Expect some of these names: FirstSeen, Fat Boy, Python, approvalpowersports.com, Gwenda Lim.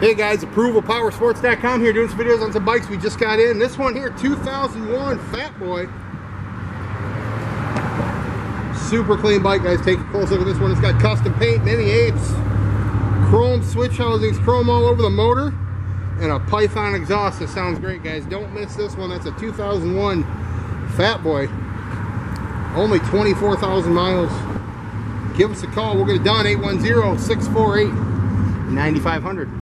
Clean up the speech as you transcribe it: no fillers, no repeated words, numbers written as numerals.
Hey guys, approvalpowersports.com here, doing some videos on some bikes we just got in. This one here, 2001 Fat Boy. Super clean bike, guys. Take a close look at this one. It's got custom paint, mini apes, chrome switch housings, chrome all over the motor, and a Python exhaust. That sounds great, guys. Don't miss this one. That's a 2001 Fat Boy. Only 24,000 miles. Give us a call. We'll get it done. 810-648-9500.